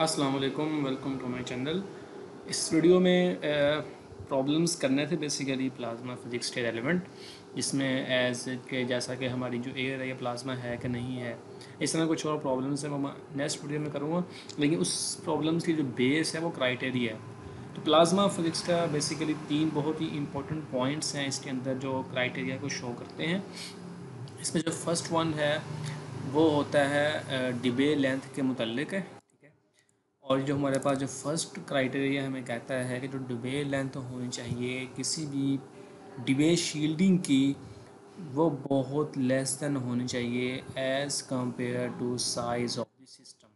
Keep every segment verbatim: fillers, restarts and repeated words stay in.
अस्सलाम वालेकुम, welcome to my channel. इस वीडियो में प्रॉब्लम्स करने थे बेसिकली प्लाज्मा फिजिक्स के रेलेवेंट, जिसमें एज के जैसा कि हमारी जो एयर है या प्लाज्मा है कि नहीं है, इस तरह कुछ और प्रॉब्लम्स है मैं नेक्स्ट वीडियो में करूँगा। लेकिन उस प्रॉब्लम्स की जो बेस है वो क्राइटेरिया है। तो प्लाज्मा फिजिक्स का बेसिकली तीन बहुत ही इंपॉर्टेंट पॉइंट्स हैं इसके अंदर जो क्राइटेरिया को शो करते हैं। इसमें जो फर्स्ट वन है वो होता है डिबे लेंथ के मुतल्लिक है, ठीक है। और जो हमारे पास जो फर्स्ट क्राइटेरिया हमें कहता है कि जो डिबे लेंथ होनी चाहिए किसी भी डिबे शील्डिंग की, वो बहुत लेस देन होनी चाहिए as compare to size of the system.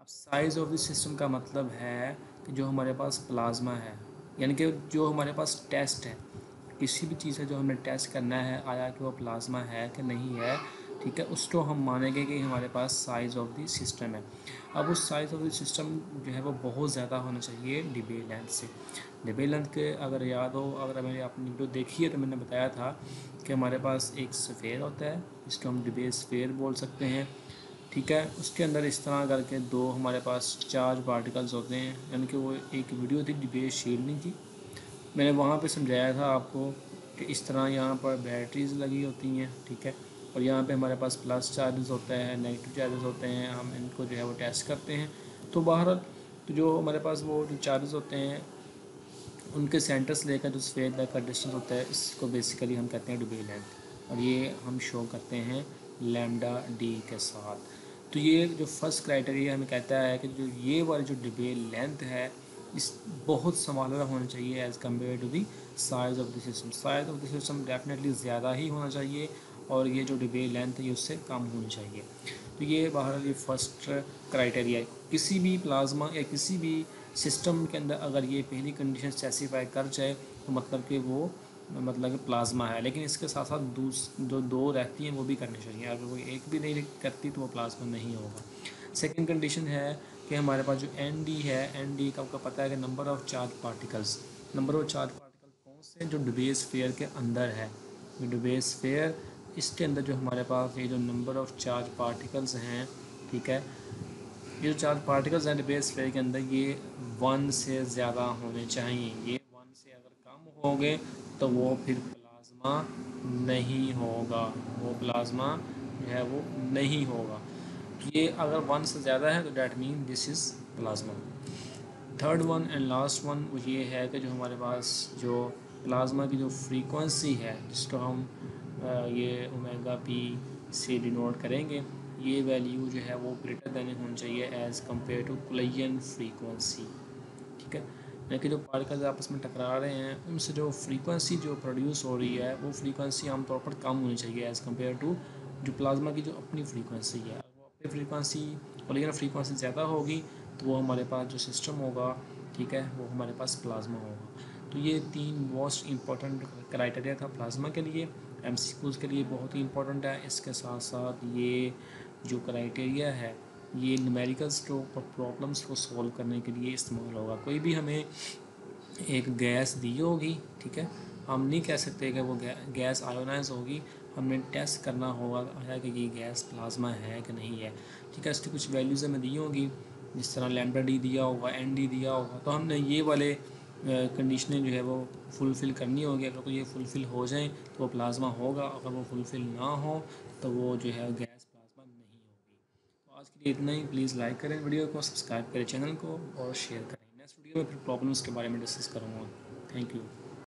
अब साइज़ ऑफ द सिस्टम का मतलब है कि जो हमारे पास प्लाज्मा है, यानी कि जो हमारे पास टेस्ट है, किसी भी चीज़ है जो हमने टेस्ट करना है आया कि वो प्लाज्मा है कि नहीं है, ठीक है, उसको हम मानेंगे कि हमारे पास साइज़ ऑफ द सिस्टम है। अब उस साइज़ ऑफ द सिस्टम जो है वो बहुत ज़्यादा होना चाहिए डिबे लेंथ से। डिबे लेंथ के अगर याद हो, अगर मैंने अपनी वीडियो देखी है तो मैंने बताया था कि हमारे पास एक स्फेयर होता है, इसको हम डिबे स्फेयर बोल सकते हैं, ठीक है। उसके अंदर इस तरह करके दो हमारे पास चार्ज पार्टिकल्स होते हैं, यानी कि वो एक वीडियो थी डिबे शील्डिंग की, मैंने वहाँ पर समझाया था आपको कि इस तरह यहाँ पर बैटरीज़ लगी होती हैं, ठीक है, और यहाँ पे हमारे पास प्लस चार्जेस होते हैं, नेगेटिव चार्जेस होते हैं, हम इनको जो है वो टेस्ट करते हैं। तो बाहर तो जो हमारे पास वो जो चार्जेस होते हैं उनके सेंटर्स लेकर जो स्फेयर तक का डिस्टेंस होता है, इसको बेसिकली हम कहते हैं डिबे लेंथ, और ये हम शो करते हैं लैम्डा डी के साथ। तो ये जो फर्स्ट क्राइटेरिया हमें कहता है कि जो ये वाली जो डिबे लेंथ है इस बहुत समालरा होना चाहिए as compare to the size of the system. Size of the system definitely ज़्यादा ही होना चाहिए और ये जो डिबे लेंथ है उससे कम होनी चाहिए। तो ये बहरहाल ये फर्स्ट क्राइटेरिया है। किसी भी प्लाज्मा या किसी भी सिस्टम के अंदर अगर ये पहली कंडीशन स्पेसिफाई कर जाए तो मतलब कि वो मतलब कि प्लाज्मा है। लेकिन इसके साथ साथ दूस जो दो रहती हैं वो भी करनी चाहिए, अगर कोई एक भी नहीं करती तो वो प्लाज्मा नहीं होगा। सेकेंड कंडीशन है कि हमारे पास जो एन डी है, एन डी का आपको पता है कि number of charge particles, number of charge particle कौन से जो डिबे स्फीयर के अंदर है, जो डिबे स्फीयर इसके अंदर जो हमारे पास ये जो नंबर ऑफ़ चार्ज पार्टिकल्स हैं, ठीक है, ये जो चार्ज पार्टिकल्स हैं डिबे स्फीयर के अंदर ये वन से ज़्यादा होने चाहिए। ये वन से अगर कम होंगे तो वो फिर प्लाज्मा नहीं होगा, वो प्लाज्मा जो है वो नहीं होगा। ये अगर वन से ज़्यादा है तो that mean this is plasma. Third one and last one वो ये है कि जो हमारे पास जो प्लाज्मा की जो फ्रीक्वेंसी है, जिसको हम ये ओमेगा पी से डिनोट करेंगे, ये वैल्यू जो है वो ग्रेटर देन होनी चाहिए as compare to collision frequency, ठीक है। यानी कि जो पार्टिकल्स आपस में टकरा रहे हैं उनसे जो फ्रीक्वेंसी जो प्रोड्यूस हो रही है वो फ्रीक्वेंसी आमतौर पर कम होनी चाहिए एज़ कम्पेयर टू जो प्लाज्मा की जो अपनी फ्रीक्वेंसी है। फ्रीक्वेंसी कोलिजन फ्रीक्वेंसी ज़्यादा होगी तो वो हमारे पास जो सिस्टम होगा, ठीक है, वो हमारे पास प्लाज्मा होगा। तो ये तीन मोस्ट इंपॉर्टेंट क्राइटेरिया था प्लाज्मा के लिए, एमसीक्यूज के लिए बहुत ही इंपॉर्टेंट है। इसके साथ साथ ये जो क्राइटेरिया है ये न्यूमेरिकल्स को प्रॉब्लम्स को सॉल्व करने के लिए इस्तेमाल होगा। कोई भी हमें एक गैस दी होगी, ठीक है, हम नहीं कह सकते कि वो गैस आयोनाइज होगी, हमने टेस्ट करना होगा आया कि ये गैस प्लाज्मा है कि नहीं है, ठीक है। इसकी कुछ वैल्यूज़ हमें दी होंगी, जिस तरह लैम्डा डी दिया होगा, एन डी दिया होगा, तो हमने ये वाले कंडीशनें जो है वो फुलफ़िल करनी होगी। अगर तो ये फुलफ़िल हो जाए तो वो प्लाज्मा होगा, अगर वो फुलफ़िल ना हो तो वो जो है गैस प्लाज्मा नहीं होगी। तो आज के लिए इतना ही। प्लीज़ लाइक करें वीडियो को, सब्सक्राइब करें चैनल को और शेयर करें। नेक्स्ट वीडियो में फिर प्रॉब्लम्स के बारे में डिस्कस करूँगा। Thank you.